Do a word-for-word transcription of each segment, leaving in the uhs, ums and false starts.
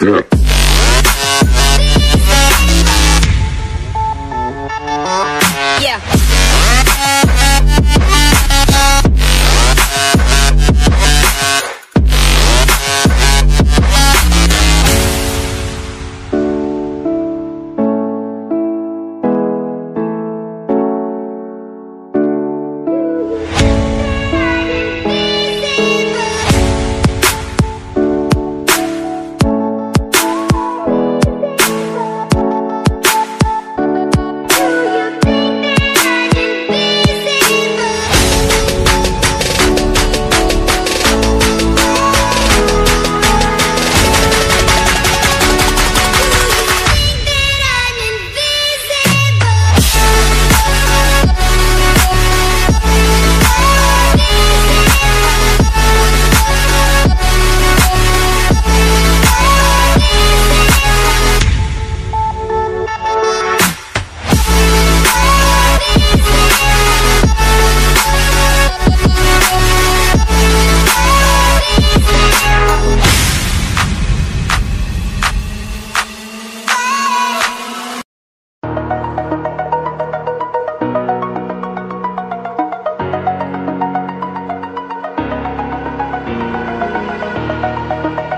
step. Yeah.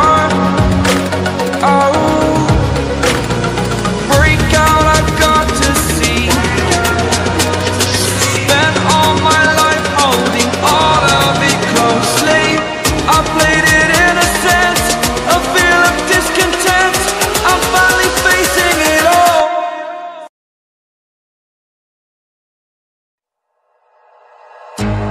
Oh,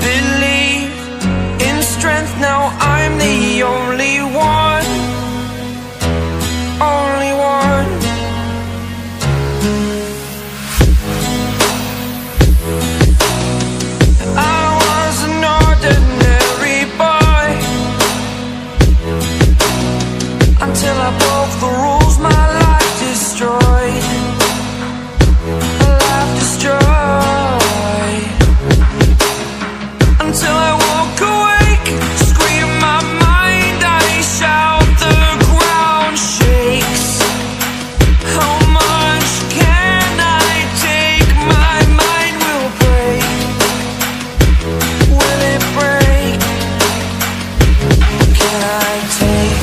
believe in strength. Now I'm the only one, only one. I was an ordinary boy until I broke the rules, my life destroyed. My life destroyed until I woke awake, scream my mind, I shout, the ground shakes. How much can I take? My mind will break. Will it break? Can I take?